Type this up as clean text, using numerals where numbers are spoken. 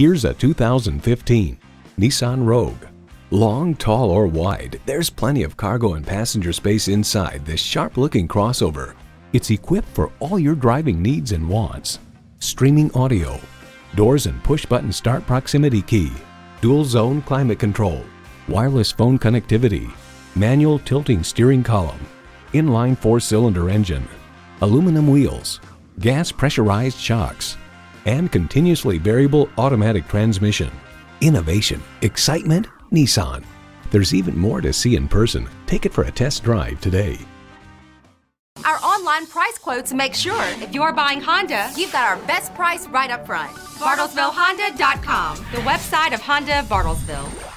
Here's a 2015 Nissan Rogue. Long, tall, or wide, there's plenty of cargo and passenger space inside this sharp-looking crossover. It's equipped for all your driving needs and wants. Streaming audio, doors and push-button start proximity key, dual-zone climate control, wireless phone connectivity, manual tilting steering column, inline four-cylinder engine, aluminum wheels, gas pressurized shocks, and continuously variable automatic transmission. Innovation, excitement, Nissan. There's even more to see in person. Take it for a test drive today. Our online price quotes make sure if you're buying Honda, you've got our best price right up front. BartlesvilleHonda.com, the website of Honda Bartlesville.